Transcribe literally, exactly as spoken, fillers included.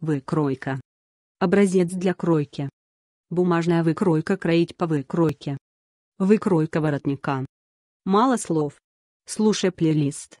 Выкройка. Образец для кройки. Бумажная выкройка. Кроить по выкройке. Выкройка воротника. Мало слов. Слушай плейлист.